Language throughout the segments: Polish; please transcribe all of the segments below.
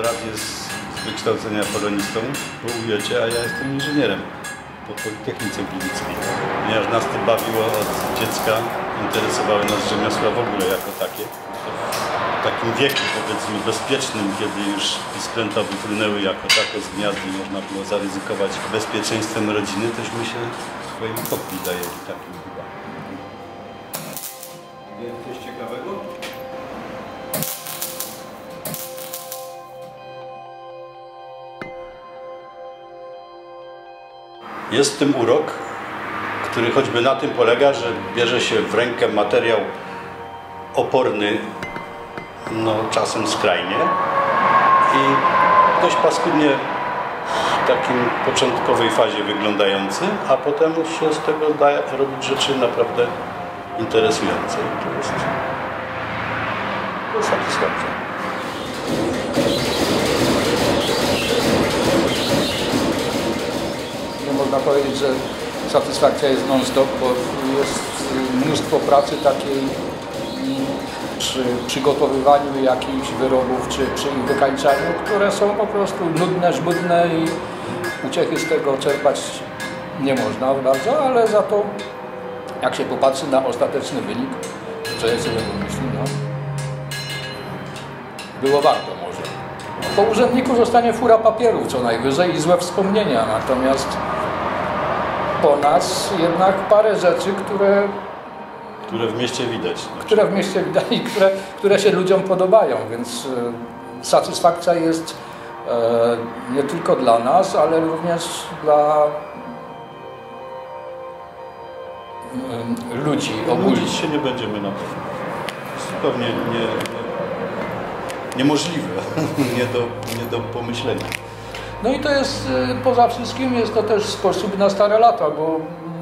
Brat jest z wykształcenia polonistą, próbujecie, a ja jestem inżynierem po Politechnice Gliwickiej. Ponieważ nas to bawiło od dziecka, interesowały nas rzemiosła w ogóle jako takie. W takim wieku, powiedzmy, bezpiecznym, kiedy już pisklęta wypłynęły jako tako z gniazd i można było zaryzykować bezpieczeństwem rodziny, tośmy się swoim kopii zajęli takim chyba. Coś ciekawego? Jest w tym urok, który choćby na tym polega, że bierze się w rękę materiał oporny, no czasem skrajnie, i dość paskudnie w takim początkowej fazie wyglądający, a potem się z tego da robić rzeczy naprawdę interesujące. I to jest satysfakcja. Można powiedzieć, że satysfakcja jest non-stop, bo jest mnóstwo pracy takiej przy przygotowywaniu jakichś wyrobów, czy przy ich wykańczaniu, które są po prostu nudne, żmudne i uciechy z tego czerpać nie można bardzo, ale za to jak się popatrzy na ostateczny wynik, to ja sobie pomyślę, no, było warto może. Po urzędniku zostanie fura papierów co najwyżej i złe wspomnienia, natomiast po nas jednak parę rzeczy, które w mieście widać. Które w mieście widać i które się ludziom podobają, więc satysfakcja jest nie tylko dla nas, ale również dla ludzi ogólnie. Ludzić się nie będziemy na pewno. Zupełnie niemożliwe, nie do pomyślenia. No i to jest, poza wszystkim jest to też sposób na stare lata, bo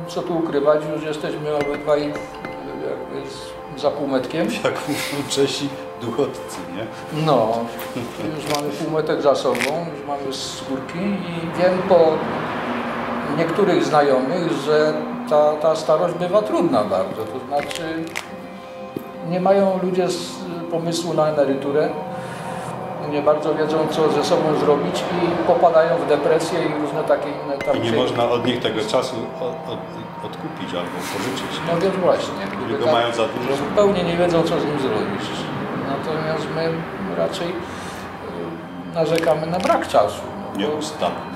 co tu ukrywać, już jesteśmy obydwaj za półmetkiem. Jak Czesi duchotcy, nie? No, już mamy półmetek za sobą, już mamy skórki i wiem po niektórych znajomych, że ta starość bywa trudna bardzo, to znaczy nie mają ludzie pomysłu na emeryturę, nie bardzo wiedzą, co ze sobą zrobić i popadają w depresję i różne takie inne tam. I nie można od nich tego czasu odkupić albo pożyczyć. No więc właśnie. Gdyby go mają za dużo. Zupełnie nie wiedzą, co z nim zrobić. Natomiast my raczej narzekamy na brak czasu. Nieustannie.